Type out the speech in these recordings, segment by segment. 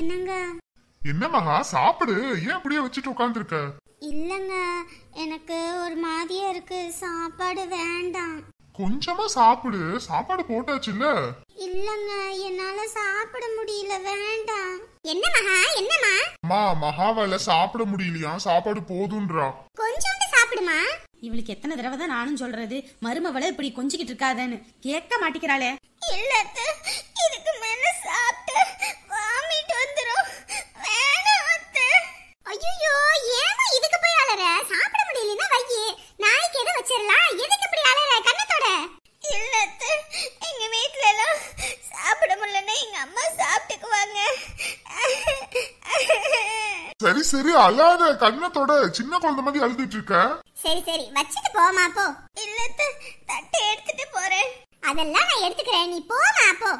என்னங்க? என்ன மகா சாப்பிடு, ஏன் அப்படியே வச்சுட்டு உட்கார்ந்துருக்க? இல்லங்க, எனக்கு ஒரு மாதிரியா இருக்கு, சாப்பாடு வேண்டாம். கொஞ்சமா சாப்பிடு, சாப்பாடு போட்டாச்சுல்ல. இல்லங்க, என்னால சாப்பிட முடியல, வேண்டாம். என்ன மகா, என்னமா? அம்மா, மகாவால சாப்பிட முடியலையா, சாப்பாடு போதுன்றா. கொஞ்சோண்டு சாப்பிடுமா. இவளுக்கு எத்தனை தடவை தான் நானும் சொல்றது, மருமவளை இப்படி கொஞ்சிக்கிட்டு இருக்காதன்னு, கேட்க மாட்டேங்கிறாளே. இல்ல, இதுக்கு மேல சாப்பிட்டு வாமிட் வந்துரும். வேணாம் அத்தை. ஐயோ, ஏமா இதுக்கு போய் அலற? சாப்பிட முடியலனா வையே, நாய்க்கு எதை வச்சிரலாம், எதுக்கு இப்படி அலற கண்ணத்தோட? இல்ல அத்தை, எங்க வீட்ல எல்லாம் சாப்பிட முடியலனா எங்க அம்மா சாப்பிட்டுக்குவாங்க. சரி சரி, அலற கண்ணத்தோட, சின்ன குழந்தை மாதிரி அழுதுட்டு இருக்க. சரி சரி, வச்சிட்டு போமா போ. இல்ல அத்தை, தட்டை எடுத்துட்டு போறேன். அதெல்லாம் நான் எடுத்துக்கிறேன், நீ போமா போ.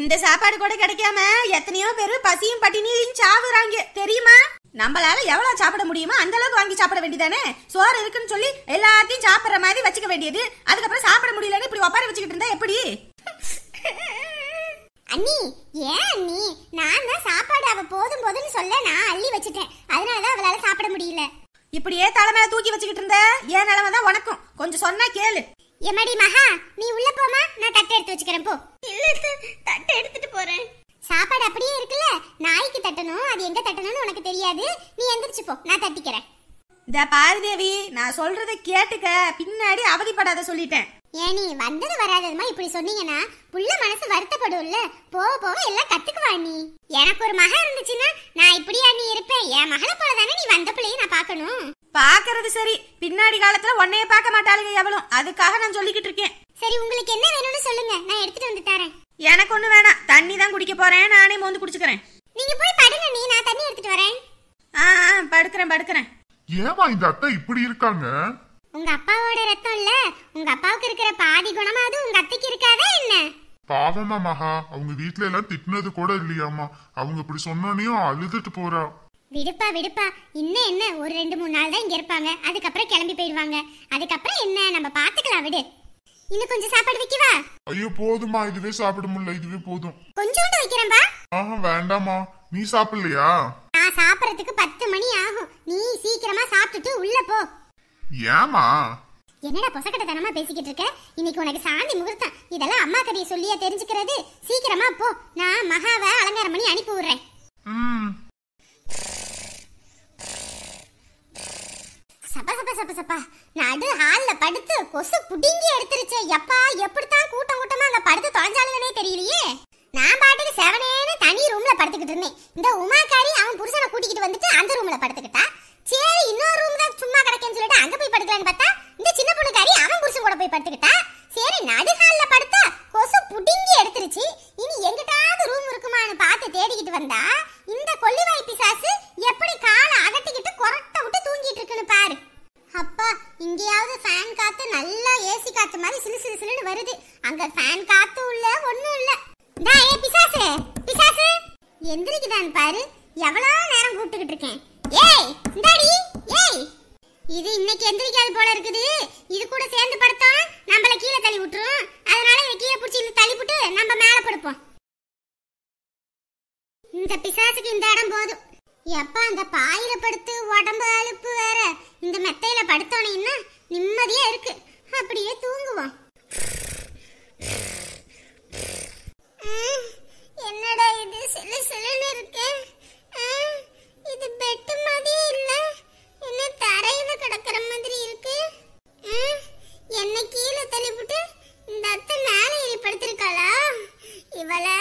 இந்த சாப்பாடு கூட கிடைக்காம எத்தனையோ பேரு பசியும் பட்டினியும் சாவுறாங்க தெரியுமா? நம்மளால எவ்வளவு சாப்பிட முடியுமோ அந்த அளவுக்கு வாங்கி சாப்பிட வேண்டியதானே. சோறு இருக்குன்னு சொல்லி எல்லாத்தையும் சாப்பிடுற மாதிரி வச்சுக்க வேண்டியது, அதுக்கப்புறம் சாப்பிட முடியலன்னு இப்படி ஒப்பாரி வச்சுக்கிட்டு இருந்தா எப்படி? அண்ணி, ஏன் அண்ணி? நான் தான் சாப்பாடு அவ போதும் போதுன்னு சொல்ல நான் அள்ளி வச்சுட்டேன், அதனாலதான் அவளால சாப்பிட முடியல. இப்படியே தலைமையில தூக்கி வச்சுக்கிட்டு இருந்த ஏன் நிலமைதான் உனக்கும். கொஞ்சம் சொன்னா கேளு. எம்மாடி மகா, நீ உள்ள போமா, நான் தட்டை எடுத்து வச்சுக்கிறேன் போ. இல்ல, தட்டை எடுத்துட்டு போறேன். சாப்பாடு அப்படியே இருக்குல்ல, நாய்க்கு தட்டணும், அது எங்க தட்டணும்னு உனக்கு தெரியாது. நீ எந்திரிச்சு போ, நான் தட்டிக்கிறேன். இந்த பார்தேவி, நான் சொல்றத கேட்டுக்க, பின்னாடி அவதிப்படாத சொல்லிட்டேன். ஏனி வந்தது வராததுமா இப்படி சொன்னீங்கன்னா புள்ள மனசு வருத்தப்படும்ல, போக போக எல்லாம் கத்துக்குவா நீ. எனக்கு ஒரு மகன் இருந்துச்சுன்னா நான் இப்படியா நீ இருப்பேன்? என் மகளை போலதானே நீ வந்த பிள்ளைய நான் பாக்கணும். பாக்குறது சரி, பின்னாடி காலத்துல உன்னைய பார்க்க மாட்டாளுங்க எவ்வளவு, அதுக்காக நான் சொல்லிக்கிட்டு இருக்கேன். சரி, உங்களுக்கு என்ன வேணும்னு சொல்லுங்க, நான் எடுத்துட்டு வந்து தரேன். எனக்கு ஒண்ணு வேணாம், தண்ணி தான் குடிக்க போறேன், நானே மோந்து குடிச்சுக்கிறேன். நீங்க போய் படுங்க, நீ நான் தண்ணி எடுத்துட்டு வரேன். படுக்கிறேன் படுக்கிறேன். ஏமா இந்த அத்தை இப்படி இருக்காங்க? உங்க அப்பாவோட ரத்தம் இல்ல, உங்க அப்பாவுக்கு இருக்கிற பாதி குணமாவது உங்க அத்தைக்கு இருக்காதா என்ன? பாவமா மகா, அவங்க வீட்ல எல்லாம் திட்டினது கூட இல்லையாமா, அவங்க இப்படி சொன்னோனையும் அழுதுட்டு போறா. விடுப்பா விடுப்பா, இன்னும் என்ன, ஒரு 2-3 நாள் தான் இங்க இருப்பாங்க, அதுக்கப்புறம் கிளம்பி போயிடுவாங்க. அதுக்கப்புறம் என்ன, நம்ம பாத்துக்கலாம் விடு. இன்னும் கொஞ்சம் சாப்பாடு வைக்கவா? ஐயோ போதுமா, இதுவே சாப்பிட முடியல, இதுவே போதும். கொஞ்சோண்டு வைக்கிறேன்பா. ஆஹா வேண்டாமா, நீ சாப்பிடலையா? நான் சாப்பிடறதுக்கு 10 மணி ஆகும், நீ சீக்கிரமா சாப்பிட்டுட்டு உள்ள போ. ஏமா என்னடா பொசக்கட்ட தனமா பேசிக்கிட்டு இருக்க? இன்னைக்கு உனக்கு சாந்தி முகூர்த்தம், இதெல்லாம் அம்மா கதையை சொல்லியா தெரிஞ்சுக்கிறது? சீக்கிரமா போ, நான் மகாவை அலங்காரம் பண்ணி அனுப்பி விடுறேன். சப்பா சப்பா சப்பா சப்பா, நடு ஹால்ல படுத்து கொசு புடிங்கி எடுத்துருச்சு. எப்பா எப்படித்தான் கூட்டம் கூட்டமா அங்க படுத்து தொலைஞ்சாலுங்கன்னே தெரியலையே. நான் பாட்டுக்கு செவனேன்னு தனி ரூம்ல படுத்துக்கிட்டு இருந்தேன். இந்த உமாக்காரி அவன் புருஷனை கூட்டிக்கிட்டு வந்துட்டு அந்த ரூம்ல படுத்துக்கிட்டா. சரி இன்னொரு ரூம் தான் சும்மா கிடக்கேன்னு சொல்லிட்டு அங்க போய் படுக்கலான்னு பார்த்தா, இந்த சின்ன பொண்ணுக்காரி அவன் புருஷன் கூட போய் படுத்துக்கிட்டா. சரி நடு ஹால்ல படுத்தா கொசு புடிங்கி எடுத்துருச்சு. இனி எங்கிட்டாவது ரூம் இருக்குமான்னு பார்த்து தேடிக்கிட்டு வந்தா, இந்த கொல்லிவாய் பிசாசு எப்படி காலை அகட்டிக்கிட்டு கொரட்டை விட்டு தூங்கிட்டு இருக்குன்னு பாரு. அப்பா, இங்கேயாவது ஃபேன் காத்து நல்லா ஏசி காத்து மாதிரி சிலு சிலு சிலுன்னு வருது, அங்க ஃபேன் காத்து உள்ள ஒண்ணும் இல்ல. ஏ பிசாசு பிசாசு, எந்திரிக்குதான் பாரு, எவ்வளோ நேரம் கூப்பிட்டுக்கிட்டு இருக்கேன். ஏய் இந்தாடி, ஏய் இது இன்னைக்கு எந்திரிக்காது போல இருக்குது, இது கூட சேர்ந்து படுத்தா நம்மள கீழே தள்ளி விட்டுரும். அதனால இதை கீழே பிடிச்சி இழுத்து தள்ளி விட்டு நம்ம மேலே படுப்போம். இந்த பிசாசுக்கு இந்த இடம் போதும். எப்பா அந்த பாயில படுத்து உடம்பு அழுப்பு வேற, இந்த மெத்தையில படுத்தோன்னு இன்னும் நிம்மதியா இருக்கு, அப்படியே தூங்குவோம். என்னடா இது சிலு சிலுன்னு இருக்கு, இது பெட்டு மாதிரி இல்ல, என்ன தரையில கிடக்குற மாதிரி இருக்கு. என்ன கீழே தள்ளிவிட்டு இந்த அத்தை மேலே ஏறி படுத்திருக்காளா? இவளை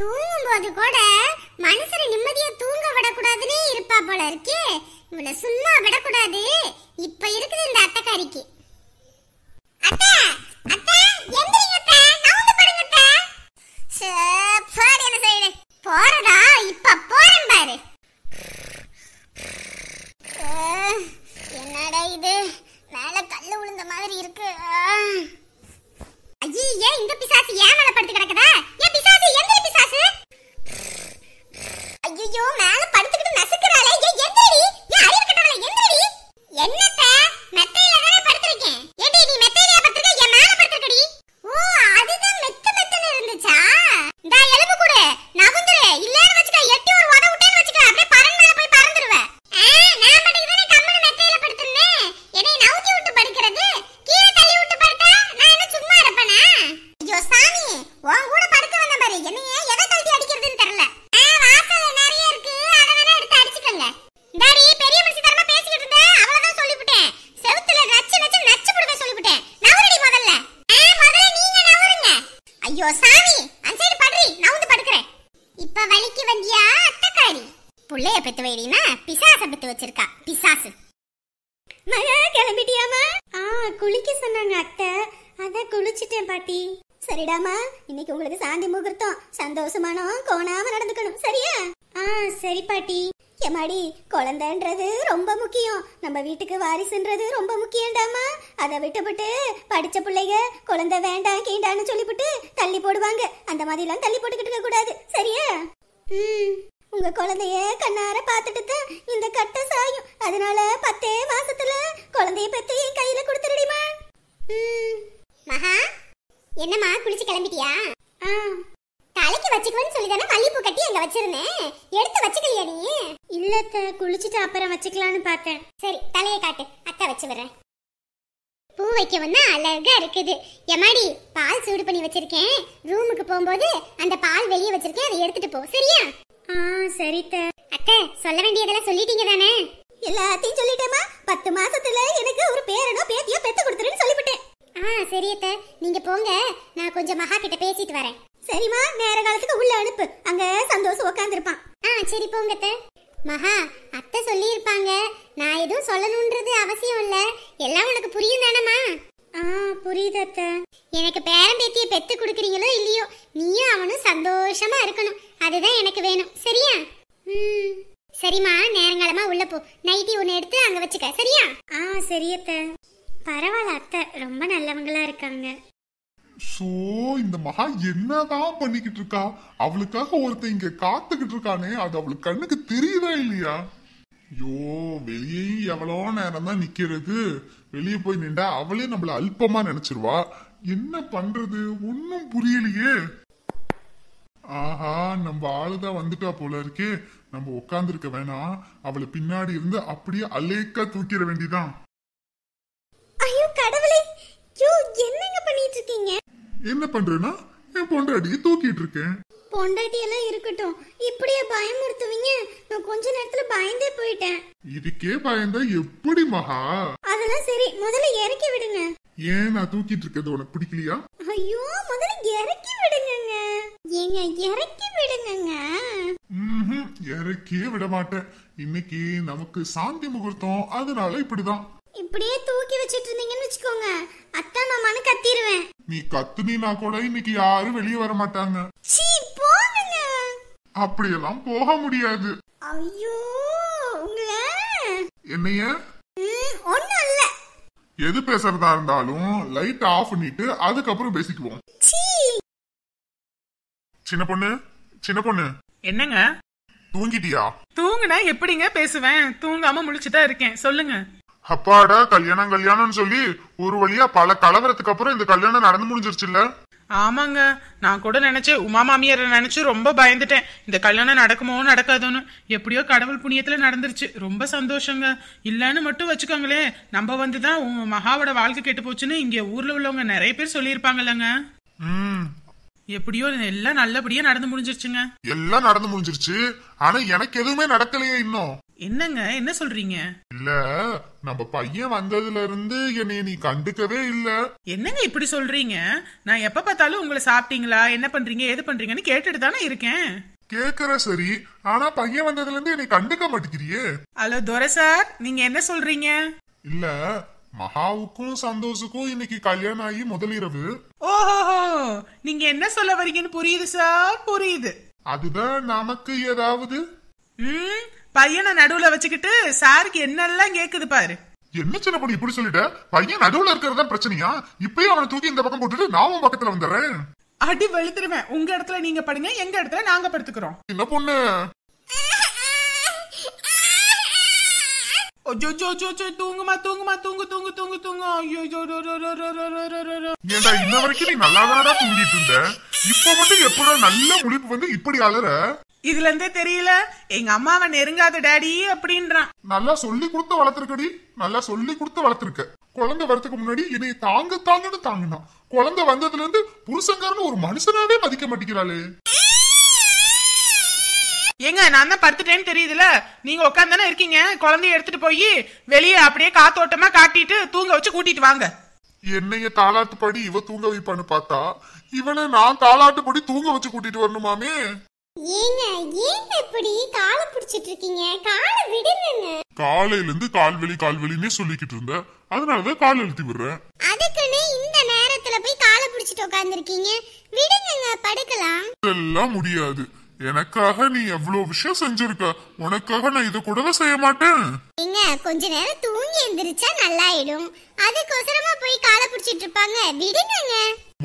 தூங்கும் போது கூட மனுஷரை நிம்மதியா தூங்க விடக்கூடாதுன்னே இருப்பா போல இருக்கு, இவளை சும்மா விடக்கூடாது இப்ப இருக்குது இந்த அத்தைக்காரிக்கு. அத்தை அத்தை எந்திரிங்க அத்தை, நவுந்து படுங்க அத்தை. சேப்பாடி என்ன செய்யு போறதா இப்ப போறேன் பாரு. என்னடா இது மேல கல்லு விழுந்த மாதிரி இருக்கு. ஐயே இந்த பிசாசு ஏன் மேல படுத்து கிடக்குதா? ஏ பிசாசு எந்திரி பிசாசு. ஐயோ மேல படுத்துக்கிட்டு நசுக்குறாளே, ஏ எந்திரி, ஏ அறிவு கட்டவளே எந்திரி. என்னத்த மெத்தையில தான படுத்து போ சாமி, அந்த சைடு படுறி, நான் வந்து படுக்கிறேன். இப்ப வலிக்கு வந்தியா அத்தக்காரி? புள்ளைய பெத்து வைடினா பிசாச பெத்து வச்சிருக்கா பிசாசு. மகா கிளம்பிட்டியாமா? ஆ, குளிக்க சொன்னாங்க அத்தை, அத குளிச்சிட்டேன் பாட்டி. சரிடாமா, இன்னைக்கு உங்களுக்கு சாந்தி முகூர்த்தம், சந்தோஷமான கோணாம நடந்துக்கணும் சரியா? ஆ சரி பாட்டி. ஏமாடி, குழந்தைன்றது ரொம்ப முக்கியம், நம்ம வீட்டுக்கு வாரிசுன்றது ரொம்ப முக்கியம்டாமா. அதை விட்டுபட்டு படித்த பிள்ளைங்க குழந்தை வேண்டாம் கேண்டான்னு சொல்லிவிட்டு தள்ளி போடுவாங்க. அந்த மாதிரிலாம் தள்ளி போட்டுக்கிட்டு இருக்க கூடாது சரியா? உங்க குழந்தைய கண்ணார பார்த்துட்டு தான் இந்த கட்டை சாயும். அதனால 10 மாசத்துல குழந்தைய பத்தி என் கையில கொடுத்துருடிமா. மகா, என்னம்மா குளிச்சு கிளம்பிட்டியா? ஆ, தலைக்கு வச்சுக்குவேன்னு சொல்லிதானே மல்லிப்பூ கட்டி அங்க வச்சிருந்தேன், எடுத்து வச்சுக்கலையா நீ? இல்லத்த, குளிச்சுட்டு அப்புறம் வச்சுக்கலான்னு பார்த்தேன். சரி, தலையை காட்டு, அக்கா வச்சு வரேன். பூ வைக்கவும்னா அழகா இருக்குது. எம்மாடி, பால் சூடு பண்ணி வச்சிருக்கேன், ரூமுக்கு போகும்போது அந்த பால் வெளியே வச்சிருக்கேன், அதை எடுத்துட்டு போ சரியா? ஆ சரித்த. அக்கா, சொல்ல வேண்டியதெல்லாம் சொல்லிட்டீங்க தானே? எல்லாத்தையும் சொல்லிட்டேமா. 10 மாசத்துல எனக்கு ஒரு பேரனோ பேத்தியோ பெத்து கொடுத்துருன்னு சொல்லிவிட்டேன். ஆ சரியத்த, நீங்க போங்க, நான் கொஞ்சம் மகா கிட்ட பேசிட்டு வரேன். சரிமா, நேர காலத்துக்கு உள்ள அனுப்பு, அங்க சந்தோஷம் உட்காந்துருப்பான். ஆ சரி, போங்கத்த. மகா, அத்தை சொல்லியிருப்பாங்க, நான் எதுவும் சொல்லணும்ன்றது அவசியம் இல்லை, எல்லாம் உனக்கு புரியும் தானம்மா? ஆ புரியுது அத்தை. எனக்கு பேரன் பேத்தியை பெத்து கொடுக்குறீங்களோ இல்லையோ, நீயும் அவனும் சந்தோஷமா இருக்கணும், அதுதான் எனக்கு வேணும் சரியா? ம் சரிம்மா, நேரங்காலமா உள்ள போ, நைட்டி ஒன்று எடுத்து அங்கே வச்சுக்க சரியா? ஆ சரியத்தை. பரவாயில்ல அத்தை, ரொம்ப நல்லவங்களா இருக்காங்க. சோ, இந்த மகா என்னதான் பண்ணிக்கிட்டு இருக்கா? அவளுக்காக ஒருத்தங்க காத்துக்கிட்டு இருக்கானே, அது அவளுக்கு கண்ணுக்கு தெரியவே இல்லையா? ஐயோ, வெளியே எவ்வளோ நேரம் தான் நிக்கிறது, வெளியே போய் நின்றா அவளே நம்மள அல்பமா நினைச்சிருவா. என்ன பண்றது ஒன்னும் புரியலையே. ஆஹா, நம்ம ஆளுதான் வந்துட்டா போல இருக்கே, நம்ம உட்காந்துருக்க வேணாம், அவளை பின்னாடி இருந்து அப்படியே அலேக்கா தூக்கிட வேண்டிதான். என்ன பண்றேன்னா, என் பொண்டாட்டியை தூக்கிட்டு இருக்கேன். பொண்டாட்டி எல்லாம் இருக்கட்டும், இப்படியே பயமுறுத்துவீங்க, நான் கொஞ்ச நேரத்துல பயந்தே போயிட்டேன். இதுக்கே பயந்தா எப்படி மகா? அதெல்லாம் சரி, முதல்ல இறக்கி விடுங்க. ஏன், நான் தூக்கிட்டு இருக்கிறது உனக்கு பிடிக்கலையா? ஐயோ, முதல்ல இறக்கி விடுங்க. ஏங்க, இறக்கி விடுங்க. இறக்கியே விட மாட்டேன். இன்னைக்கு நமக்கு சாந்தி முகூர்த்தம், அதனால இப்படிதான். இப்படியே தூக்கி வச்சிட்டு இருந்தீங்கன்னு வச்சுக்கோங்க, அத்தா மாமான்னு கத்திடுவேன். நீ கத்துனா கூட இன்னைக்கு யாரும் வெளியே வர மாட்டாங்க. சீ, போங்க. அப்படியெல்லாம் போக முடியாது. ஐயோ, உங்களை என்னைய ஒண்ணும் இல்ல. எது பேசுறதா இருந்தாலும் லைட் ஆஃப் பண்ணிட்டு அதுக்கப்புறம் பேசிக்குவோம். சின்ன பொண்ணு, சின்ன பொண்ணு. என்னங்க, தூங்கிட்டியா? தூங்குனா எப்படிங்க பேசுவேன், தூங்காம முழிச்சுட்டா இருக்கேன். சொல்லுங்க. அப்பாடா, கல்யாணம் கல்யாணம்னு சொல்லி ஒரு வழியா பல கலவரத்துக்கு அப்புறம் இந்த கல்யாணம் நடந்து முடிஞ்சிருச்சுல்ல? ஆமாங்க, நான் கூட நினைச்சேன், உமா மாமியார நினைச்சு ரொம்ப பயந்துட்டேன், இந்த கல்யாணம் நடக்குமோ நடக்காதோன்னு. எப்படியோ கடவுள் புண்ணியத்துல நடந்துருச்சு, ரொம்ப சந்தோஷங்க. இல்லன்னு மட்டும் வச்சுக்கோங்களே, நம்ம வந்துதான் உன் மகாவோட வாழ்க்கை கெட்டு போச்சுன்னு இங்க ஊர்ல உள்ளவங்க நிறைய பேர் சொல்லியிருப்பாங்கல்லங்க. எப்படியோ எல்லாம் நல்லபடியா நடந்து முடிஞ்சிருச்சுங்க. எல்லாம் நடந்து முடிஞ்சிருச்சு, ஆனா எனக்கு எதுவுமே நடக்கலையே இன்னும். என்னங்க, என்ன சொல்றீங்க? இல்ல, நம்ம பையன் வந்ததுல இருந்து என்னைய நீ கண்டுக்கவே இல்ல. என்னங்க இப்படி சொல்றீங்க? நான் எப்ப பார்த்தாலும் உங்களை சாப்பிட்டீங்களா, என்ன பண்றீங்க, எது பண்றீங்கன்னு கேட்டுட்டு தானே இருக்கேன். கேக்குற சரி, ஆனா பையன் வந்ததுல இருந்து என்னை கண்டுக்க மாட்டேங்கிறியே. ஹலோ துரை சார், நீங்க என்ன சொல்றீங்க? இல்ல, மகாவுக்கும் சந்தோஷுக்கும் இன்னைக்கு கல்யாணம் ஆகி முதலிரவு. ஓஹோ, நீங்க என்ன சொல்ல வரீங்கன்னு புரியுது சார், புரியுது. அதுதான் நமக்கு ஏதாவது பையனை நடுவுல வச்சுக்கிட்டு சாருக்கு என்னெல்லாம் கேக்குது பாரு. என்ன சின்ன பொண்ணு இப்படி சொல்லிட்ட? பையன் நடுவுல இருக்கிறது தான் பிரச்சனையா? இப்பயும் அவனை தூக்கி இந்த பக்கம் போட்டுட்டு நாமும் பக்கத்துல வந்துடுறேன். அடி வெளுத்துருவேன். உங்க இடத்துல நீங்க படுங்க, எங்க இடத்துல நாங்க படுத்துக்கிறோம். சின்ன பொண்ணு, தூங்குமா தூங்குமா, தூங்கு தூங்கு தூங்கு தூங்கு. ஏண்டா, இன்ன வரைக்கும் நீ நல்லாதானா தூங்கிட்டு இருந்த, இப்ப மட்டும் எப்படா நல்ல முடிப்பு வந்து இப்படி அலற? இதுல இருந்தே தெரியல, எங்க அம்மாவை நெருங்காத டாடி அப்படின்றான். நல்லா சொல்லி கொடுத்து வளர்த்திருக்கடி, நல்லா சொல்லி கொடுத்து வளர்த்திருக்க. குழந்தை வரதுக்கு முன்னாடி என்னை தாங்கன்னு தாங்கினா, குழந்தை வந்ததுல இருந்து புருஷங்காரன்னு ஒரு மனுஷனாவே மதிக்க மாட்டேங்கிறாளே. ஏங்க, நான் தான் படுத்துட்டேன்னு தெரியுதுல, நீங்க உட்காந்தானே இருக்கீங்க, குழந்தைய எடுத்துட்டு போய் வெளியே அப்படியே காத்தோட்டமா காட்டிட்டு தூங்க வச்சு கூட்டிட்டு வாங்க. என்னைய தாலாட்டுப்படி இவ தூங்க வைப்பான்னு பார்த்தா இவனை நான் தாலாட்டுப்படி தூங்க வச்சு கூட்டிட்டு வரணுமாமே. காலையில இருந்து கால்வெளி கால்வெளினே சொல்லிக்கிட்டு இருந்த, அதனாலதான் கால் எழுத்தி விடுறேன். அதுக்குன்னு இந்த நேரத்துல போய் காலை பிடிச்சிட்டு உட்கார்ந்துருக்கீங்க, விடுங்க படுக்கலாம். இதெல்லாம் முடியாது, எனக்காக நீ எவ்வளவு விஷயம் செஞ்சிருக்க, உனக்காக நான் இத கூடவே செய்ய மாட்டேன். நீங்க கொஞ்ச நேரம் தூங்கி எந்திரிச்சா நல்லாயிடும், அதுக்கோசரமா போய் காலை பிடிச்சிட்டு இருப்பாங்க, விடுங்க.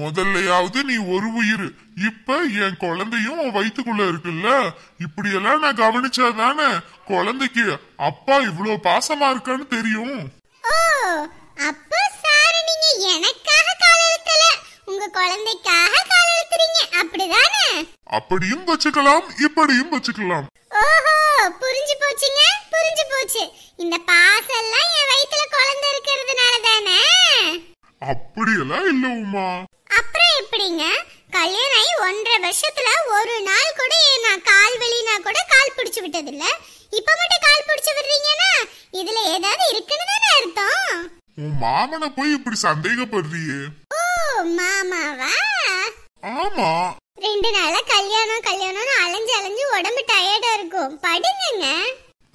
முதல்லையாவது நீ ஒரு உயிர், இப்ப என் குழந்தையும் வயிற்றுக்குள்ள இருக்குல்ல, இப்படியெல்லாம் நான் கவனிச்சாதானே குழந்தைக்கு அப்பா இவ்வளவு பாசமா இருக்கான்னு தெரியும். ஓ அப்பா சார், நீங்க எனக்காக கால் எழுத்தல, உங்க குழந்தைக்காக கால் எழுத்துறீங்க அப்படிதானே? அப்படியும் வச்சுக்கலாம், இப்படியும் வச்சுக்கலாம். ஓஹோ புரிஞ்சு போச்சுங்க, புரிஞ்சு போச்சு. இந்த பாசம் எல்லாம் என் வயித்துல குழந்தை இருக்கிறதுனால தானே? அப்படியெல்லாம் இல்ல உமா. அப்புறம் எப்படிங்க? கல்யாணம் ஆகி 1.5 வருஷத்துல ஒரு நாள் கூட நான் கால் வெளினா கூட கால் பிடிச்சு விட்டது இல்ல, இப்ப மட்டும் கால் பிடிச்சு விடுறீங்கன்னா இதுல ஏதாவது இருக்குன்னு தானே அர்த்தம். உன் மாமனை போய் இப்படி சந்தேகப்படுறியே? ஓ மாமாவா? ஆமா. 2 நாளா கல்யாணம் கல்யாணம்னு அலைஞ்சு அலைஞ்சு உடம்பு டயர்டா இருக்கும், படுங்க.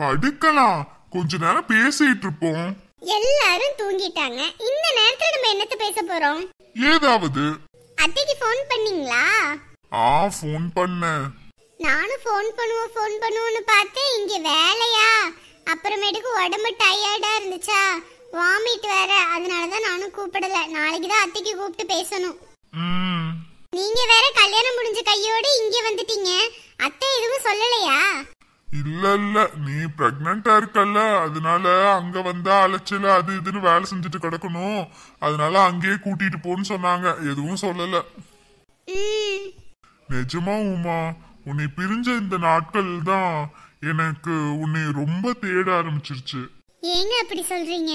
படுக்கலாம், கொஞ்ச நேரம் பேசிட்டு இருப்போம். எல்லாரும் தூங்கிட்டாங்க, இந்த நேரத்துல நம்ம என்னத்த பேச போறோம்? ஏதாவது. அத்தைக்கு ஃபோன் பண்ணீங்களா? ஆ ஃபோன் பண்ண. நானும் ஃபோன் பண்ணுவோன்னு பார்த்தேன், இங்க வேலையா, அப்புறமேட்டுக்கு உடம்பு டயர்டா இருந்துச்சா, வாமிட் வேற, அதனால தான் நானும் கூப்பிடல. நாளைக்கு தான் அத்தைக்கு கூப்பிட்டு பேசணும். நீங்க வேற கல்யாணம் முடிஞ்ச கையோட இங்க வந்துட்டீங்க, அத்தை எதுவும் சொல்லலையா? இல்ல இல்ல, நீ பிரெக்னண்டா இருக்கல்ல, அதனால அங்க வந்தா அலைச்சல அது இதுன்னு வேலை செஞ்சுட்டு கிடக்கணும், அதனால அங்கேயே கூட்டிட்டு போன்னு சொன்னாங்க, எதுவும் சொல்லல. நிஜமா உமா, உன்னை பிரிஞ்ச இந்த நாட்கள் தான் எனக்கு உன்னை ரொம்ப தேட ஆரம்பிச்சிருச்சு. ஏங்க அப்படி சொல்றீங்க?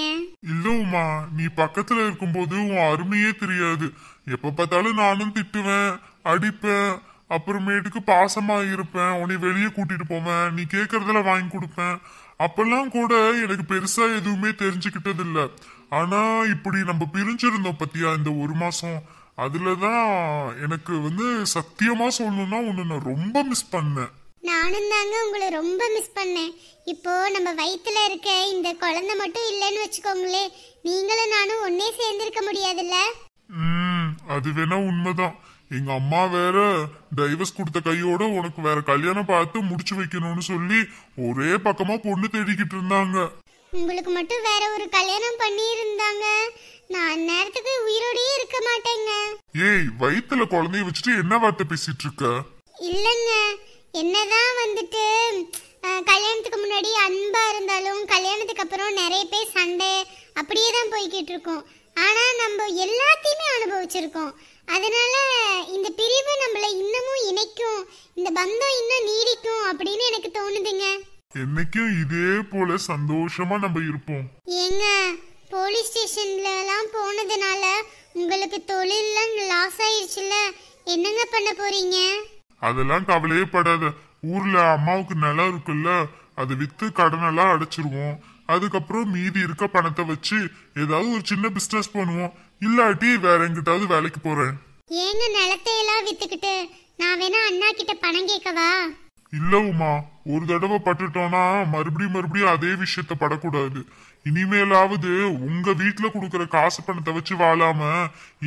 இல்ல உமா, நீ பக்கத்துல இருக்கும்போது உன் அருமையே தெரியாது, எப்ப பார்த்தாலும் நானும் திட்டுவேன் அடிப்பேன், அப்புறமேட்டுக்கு பாசமா இருப்பேன், உன்னை வெளியே கூட்டிட்டு போவேன், நீ கேட்கறதெல்லாம் வாங்கி கொடுப்பேன், அப்பெல்லாம் கூட எனக்கு பெருசா எதுவுமே தெரிஞ்சுக்கிட்டது இல்ல. ஆனா இப்படி நம்ம பிரிஞ்சிருந்தோம் பத்தியா இந்த 1 மாசம், அதுலதான் எனக்கு வந்து சத்தியமா சொல்லணும்னா உன்னை நான் ரொம்ப மிஸ் பண்ணேன். நானும் தாங்க உங்களை ரொம்ப மிஸ் பண்ணேன். இப்போ நம்ம வயித்துல இருக்க இந்த குழந்தை மட்டும் இல்லன்னு வச்சுக்கோங்களே, நீங்களும் நானும் ஒன்னே சேர்ந்திருக்க முடியாதுல்ல? அது வேணா உண்மைதான். எங்க அம்மா வேற டைவர்ஸ் கொடுத்த கையோட உனக்கு வேற கல்யாணம் பார்த்து முடிச்சு வைக்கணும்னு சொல்லி ஒரே பக்கமா பொண்ணு தேடிக்கிட்டு இருந்தாங்க. உங்களுக்கு மட்டும் வேற ஒரு கல்யாணம் பண்ணி இருந்தாங்க, நான் நேரத்துக்கு உயிரோடே இருக்க மாட்டேங்க. ஏய் வயித்துல குழந்தைய வச்சுட்டு என்ன வார்த்தை பேசிட்டு இருக்க? இல்லங்க, என்னதான் வந்துட்டு கல்யாணத்துக்கு முன்னாடி அன்பா இருந்தாலும் கல்யாணத்துக்கு அப்புறம் நிறைய பேர் சண்டை அப்படியே தான் போய்கிட்டு இருக்கோம். ஆனா நம்ம எல்லாத்தையுமே அனுபவிச்சிருக்கோம், அதனால இந்த பிரிவு நம்மள இன்னமும் இணைக்கும், இந்த பந்தம் இன்னும் நீடிக்கும் அப்படின்னு எனக்கு தோணுதுங்க. என்னைக்கும் இதே போல சந்தோஷமா நம்ம இருப்போம். ஏங்க போலீஸ் ஸ்டேஷன்ல எல்லாம் போனதுனால உங்களுக்கு தொழிலெல்லாம் லாஸ் ஆயிடுச்சுல, என்னங்க பண்ண போறீங்க? அதெல்லாம் கவலையே படாத, ஊர்ல அம்மாவுக்கு நிலம் இருக்குல்ல, அதை வித்து கடனெல்லாம் அடைச்சிருவோம், அதுக்கப்புறம் மீதி இருக்க பணத்தை வச்சு ஏதாவது ஒரு சின்ன பிசினஸ் பண்ணுவோம், இல்லாட்டி வேற எங்கிட்டாவது வேலைக்கு போறேன். ஏங்க நிலத்தையெல்லாம் வித்துக்கிட்டு நான் வேணா அண்ணா கிட்ட பணம் கேட்கவா? இல்ல உமா, ஒரு தடவை பட்டுட்டோம்னா மறுபடியும் அதே விஷயத்த படக்கூடாது. இனிமேலாவது உங்க வீட்டுல கொடுக்கற காசு பணத்தை வச்சு வாழாம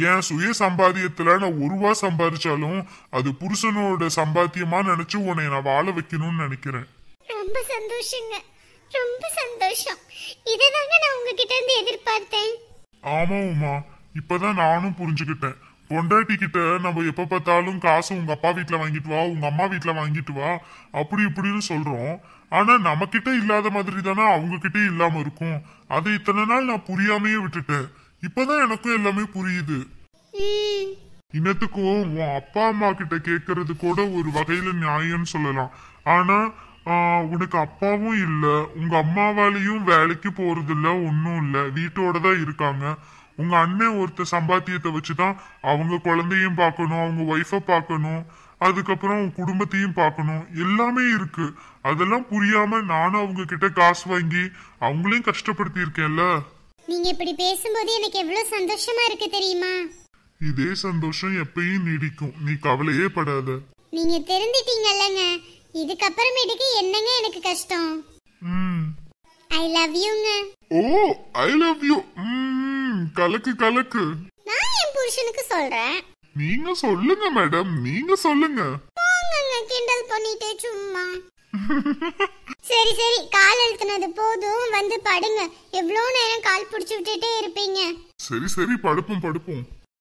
என் சுய சம்பாத்தியத்துல நான் 1 ரூபா சம்பாதிச்சாலும் அது புருஷனோட சம்பாத்தியமா நினைச்சு உன்னை நான் வாழ வைக்கணும்னு நினைக்கிறேன். ரொம்ப சந்தோஷங்க, ரொம்ப சந்தோஷம். இதுதாங்க நான் உங்ககிட்ட இருந்து எதிர்பார்த்தேன். ஆமா உமா, இப்பதான் நானும் புரிஞ்சுக்கிட்டேன். பொண்டாட்டி கிட்ட நம்ம எப்ப பார்த்தாலும் காசு உங்க அப்பா வீட்டுல வாங்கிட்டு வா, உங்க அம்மா வீட்டுல வாங்கிட்டு வா, அப்படி இப்படின்னு சொல்றோம். ஆனா நம்ம கிட்ட இல்லாத மாதிரி தானே அவங்க கிட்டே இல்லாம இருக்கும். அதை இத்தனை நாள் நான் புரியாமையே விட்டுட்டேன், இப்பதான் எனக்கும் எல்லாமே புரியுது. இன்னத்துக்கும் உன் அப்பா அம்மா கிட்ட கேட்கறது கூட ஒரு வகையில நியாயம்னு சொல்லலாம். ஆனா உனக்கு அப்பாவும் இல்ல, உங்க அம்மாவாலையும் வேலைக்கு போறது இல்ல, ஒன்னும் இல்ல, வீட்டோட தான் இருக்காங்க. உங்க அண்ணன் ஒருத்த சம்பாத்தியத்தை வச்சுதான் அவங்க குழந்தையும் பார்க்கணும், அவங்க ஒய்ஃப பார்க்கணும், அதுக்கப்புறம் அவங்க குடும்பத்தையும் பார்க்கணும், எல்லாமே இருக்கு. அதெல்லாம் புரியாம நானும் அவங்க கிட்ட காசு வாங்கி அவங்களையும் கஷ்டப்படுத்தி இருக்கேன்ல. நீங்க இப்படி பேசும்போது எனக்கு எவ்வளவு சந்தோஷமா இருக்கு தெரியுமா? இதே சந்தோஷம் எப்பவும் நீடிக்கும். நீ கவலையே படாத. நீங்க தெரிஞ்சிட்டீங்கல்லங்க, இதுக்கு அப்புறமேட்டுக்கு என்னங்க எனக்கு கஷ்டம். ஐ லவ் யூங்க. ஓ, ஐ லவ் யூ. கலக்கு கலக்கு. நான் என் புருஷனுக்கு சொல்றேன். நீங்க சொல்லுங்க மேடம், நீங்க சொல்லுங்க. போங்கங்க கிண்டல் பண்ணிட்டே சும்மா. சரி சரி, கால் எழுத்துனது போதும், வந்து படுங்க. எவ்வளவு நேரம் கால் புடிச்சு விட்டுட்டே இருப்பீங்க. சரி சரி, படுப்போம் படுப்போம்.